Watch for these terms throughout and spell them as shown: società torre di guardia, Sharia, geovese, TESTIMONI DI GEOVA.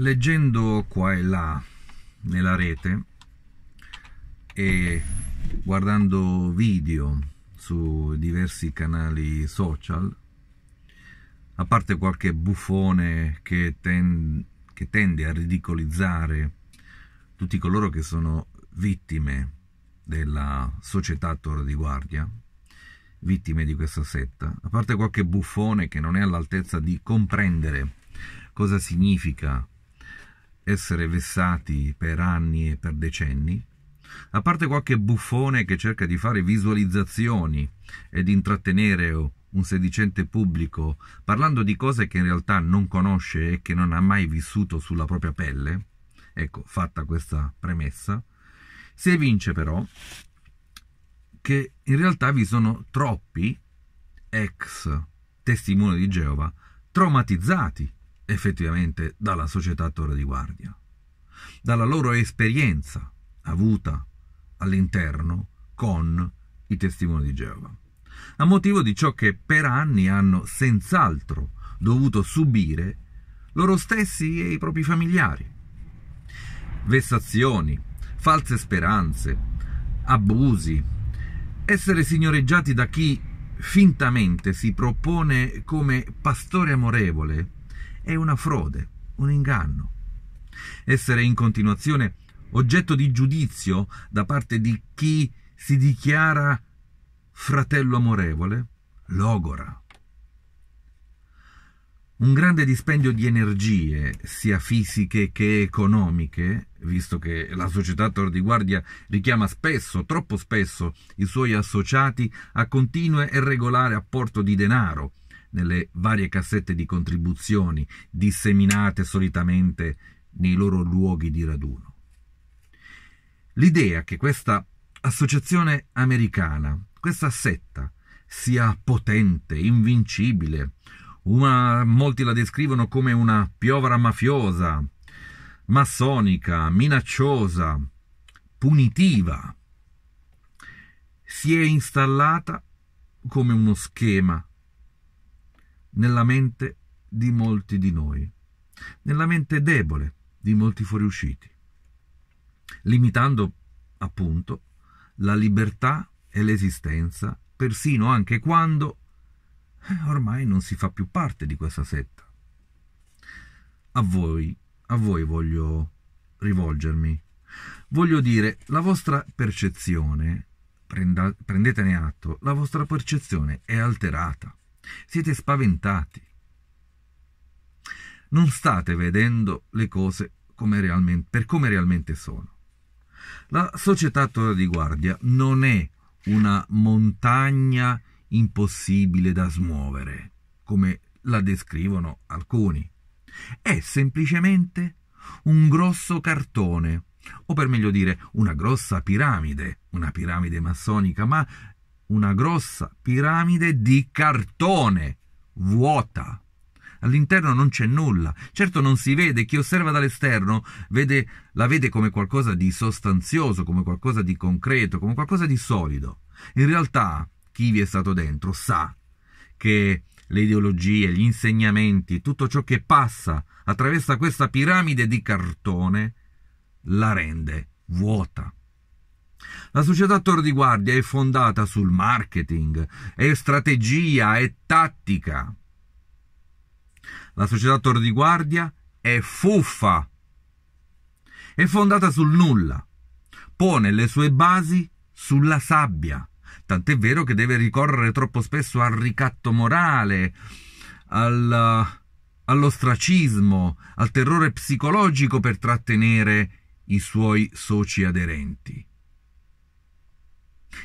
Leggendo qua e là nella rete e guardando video su diversi canali social, a parte qualche buffone che tende a ridicolizzare tutti coloro che sono vittime della società torre di guardia, vittime di questa setta, a parte qualche buffone che non è all'altezza di comprendere cosa significa essere vessati per anni e per decenni, a parte qualche buffone che cerca di fare visualizzazioni ed intrattenere un sedicente pubblico parlando di cose che in realtà non conosce e che non ha mai vissuto sulla propria pelle, ecco, fatta questa premessa, si evince però che in realtà vi sono troppi ex testimoni di Geova traumatizzati effettivamente dalla società torre di guardia, dalla loro esperienza avuta all'interno con i testimoni di Geova, a motivo di ciò che per anni hanno senz'altro dovuto subire loro stessi e i propri familiari: vessazioni, false speranze, abusi, essere signoreggiati da chi fintamente si propone come pastore amorevole è una frode, un inganno, essere in continuazione oggetto di giudizio da parte di chi si dichiara fratello amorevole, logora. Un grande dispendio di energie, sia fisiche che economiche, visto che la società torre di guardia richiama spesso, troppo spesso, i suoi associati a continue e regolare apporto di denaro nelle varie cassette di contribuzioni disseminate solitamente nei loro luoghi di raduno. L'idea che questa associazione americana, questa setta, sia potente, invincibile, molti la descrivono come una piovra mafiosa, massonica, minacciosa, punitiva, si è installata come uno schema nella mente di molti di noi, nella mente debole di molti fuoriusciti, limitando appunto la libertà e l'esistenza, persino anche quando ormai non si fa più parte di questa setta. A voi voglio rivolgermi. Voglio dire, la vostra percezione, prendetene atto, la vostra percezione è alterata. Siete spaventati. Non state vedendo le cose per come realmente sono. La società torre di guardia non è una montagna impossibile da smuovere, come la descrivono alcuni. È semplicemente un grosso cartone, o per meglio dire una grossa piramide, una piramide massonica, ma una grossa piramide di cartone, vuota. All'interno non c'è nulla. Certo non si vede, chi osserva dall'esterno la vede come qualcosa di sostanzioso, come qualcosa di concreto, come qualcosa di solido. In realtà chi vi è stato dentro sa che le ideologie, gli insegnamenti, tutto ciò che passa attraverso questa piramide di cartone la rende vuota. La società torre di guardia è fondata sul marketing, è strategia, è tattica. La società torre di guardia è fuffa, è fondata sul nulla, pone le sue basi sulla sabbia. Tant'è vero che deve ricorrere troppo spesso al ricatto morale, all'ostracismo, al terrore psicologico per trattenere i suoi soci aderenti.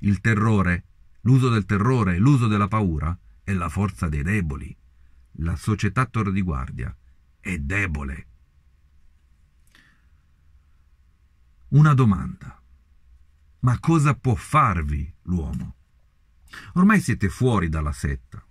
Il terrore, l'uso del terrore, l'uso della paura è la forza dei deboli. La società torre di guardia è debole. Una domanda. Ma cosa può farvi l'uomo? Ormai siete fuori dalla setta.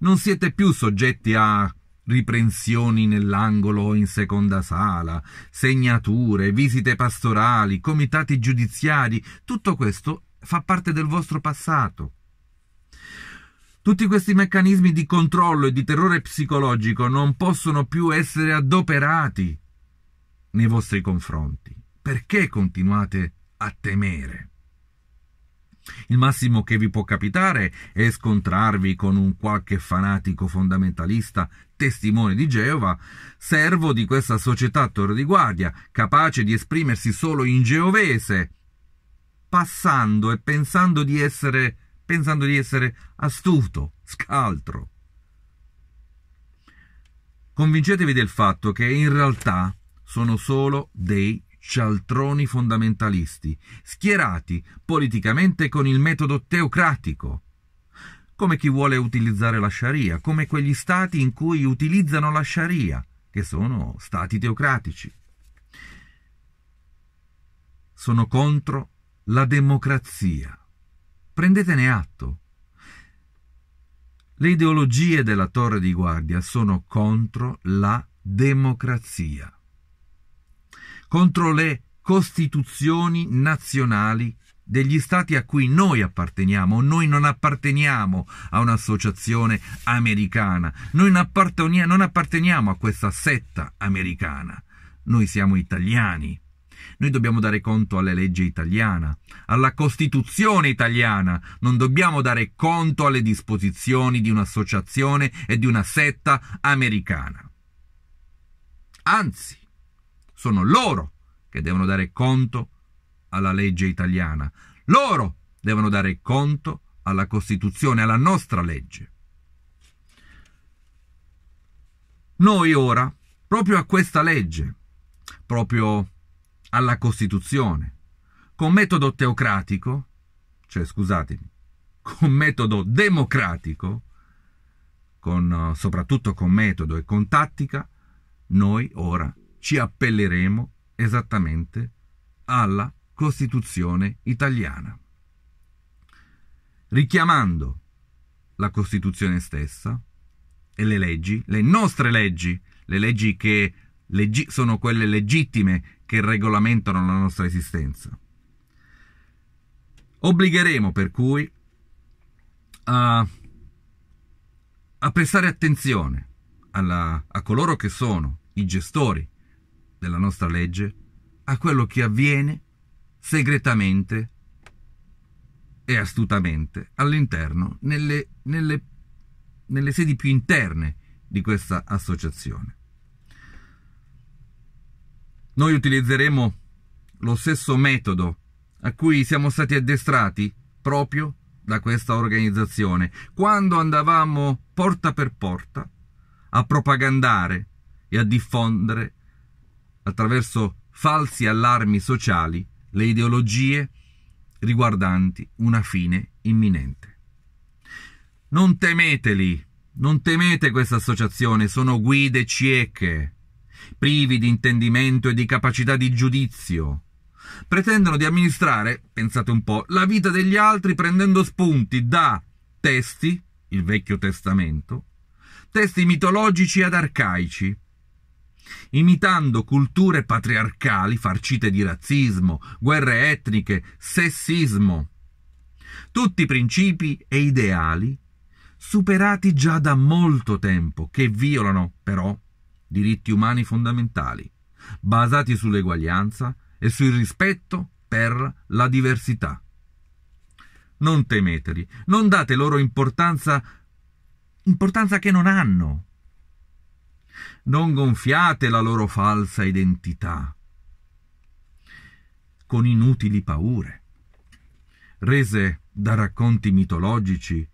Non siete più soggetti a riprensioni nell'angolo o in seconda sala, segnature, visite pastorali, comitati giudiziari. Tutto questo fa parte del vostro passato. Tutti questi meccanismi di controllo e di terrore psicologico non possono più essere adoperati nei vostri confronti. Perché continuate a temere? Il massimo che vi può capitare è scontrarvi con un qualche fanatico fondamentalista, testimone di Geova, servo di questa società torre di guardia, capace di esprimersi solo in geovese, passando e pensando di essere astuto, scaltro. Convincetevi del fatto che in realtà sono solo dei cialtroni fondamentalisti, schierati politicamente con il metodo teocratico, come chi vuole utilizzare la Sharia, come quegli stati in cui utilizzano la Sharia, che sono stati teocratici. Sono contro la democrazia. Prendetene atto. Le ideologie della torre di guardia sono contro la democrazia, contro le costituzioni nazionali degli stati a cui noi apparteniamo. Noi non apparteniamo a un'associazione americana, noi non apparteniamo a questa setta americana, noi siamo italiani, noi dobbiamo dare conto alla legge italiana, alla Costituzione italiana, non dobbiamo dare conto alle disposizioni di un'associazione e di una setta americana. Anzi, sono loro che devono dare conto alla legge italiana. Loro devono dare conto alla Costituzione, alla nostra legge. Noi ora, proprio a questa legge, proprio alla Costituzione, con metodo teocratico, cioè scusatemi, con metodo democratico, soprattutto con metodo e con tattica, noi ora ci appelleremo esattamente alla Costituzione italiana, richiamando la Costituzione stessa e le leggi, le nostre leggi, le leggi che sono quelle legittime che regolamentano la nostra esistenza. Obbligheremo per cui a prestare attenzione a coloro che sono i gestori della nostra legge, a quello che avviene segretamente e astutamente all'interno, nelle sedi più interne di questa associazione. Noi utilizzeremo lo stesso metodo a cui siamo stati addestrati proprio da questa organizzazione, quando andavamo porta per porta a propagandare e a diffondere attraverso falsi allarmi sociali le ideologie riguardanti una fine imminente. Non temeteli, non temete questa associazione, sono guide cieche, privi di intendimento e di capacità di giudizio. Pretendono di amministrare, pensate un po', la vita degli altri prendendo spunti da testi, il Vecchio Testamento, testi mitologici ed arcaici, imitando culture patriarcali farcite di razzismo, guerre etniche, sessismo, tutti principi e ideali superati già da molto tempo, che violano però diritti umani fondamentali, basati sull'eguaglianza e sul rispetto per la diversità. Non temeteli, non date loro importanza che non hanno. Non gonfiate la loro falsa identità con inutili paure, rese da racconti mitologici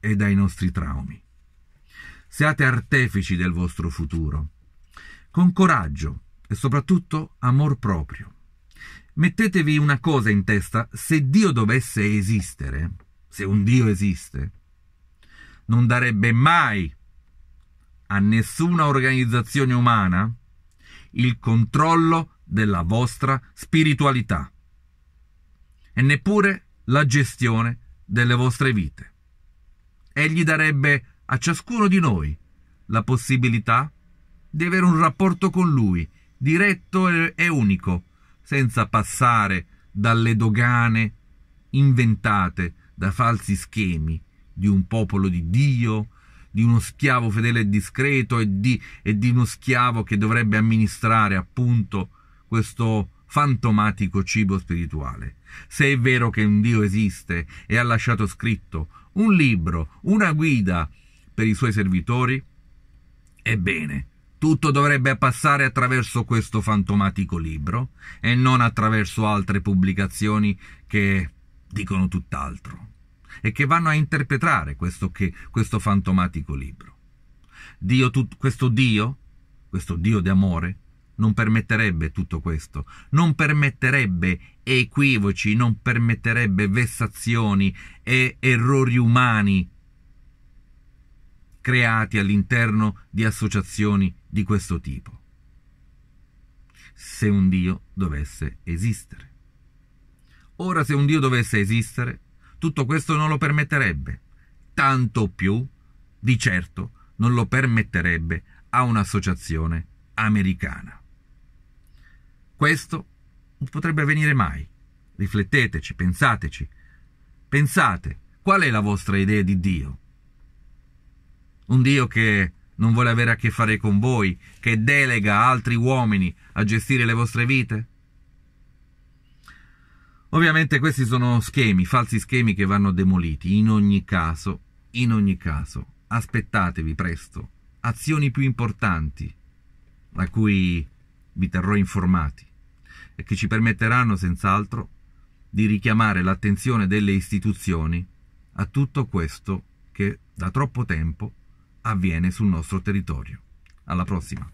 e dai nostri traumi. Siate artefici del vostro futuro, con coraggio e soprattutto amor proprio. Mettetevi una cosa in testa: se Dio dovesse esistere, se un Dio esiste, non darebbe mai a nessuna organizzazione umana il controllo della vostra spiritualità e neppure la gestione delle vostre vite. Egli darebbe a ciascuno di noi la possibilità di avere un rapporto con lui diretto e unico, senza passare dalle dogane inventate da falsi schemi di un popolo di Dio, di uno schiavo fedele e discreto e di uno schiavo che dovrebbe amministrare appunto questo fantomatico cibo spirituale. Se è vero che un Dio esiste e ha lasciato scritto un libro, una guida per i suoi servitori, ebbene, tutto dovrebbe passare attraverso questo fantomatico libro e non attraverso altre pubblicazioni che dicono tutt'altro e che vanno a interpretare questo fantomatico libro. Questo Dio di amore, non permetterebbe tutto questo, non permetterebbe equivoci, non permetterebbe vessazioni e errori umani creati all'interno di associazioni di questo tipo, se un Dio dovesse esistere. Ora, se un Dio dovesse esistere, tutto questo non lo permetterebbe, tanto più, di certo, non lo permetterebbe a un'associazione americana. Questo non potrebbe avvenire mai. Rifletteteci, pensateci. Pensate, qual è la vostra idea di Dio? Un Dio che non vuole avere a che fare con voi, che delega altri uomini a gestire le vostre vite? Ovviamente questi sono schemi, falsi schemi che vanno demoliti. In ogni caso, aspettatevi presto azioni più importanti, da cui vi terrò informati, e che ci permetteranno senz'altro di richiamare l'attenzione delle istituzioni a tutto questo che da troppo tempo avviene sul nostro territorio. Alla prossima!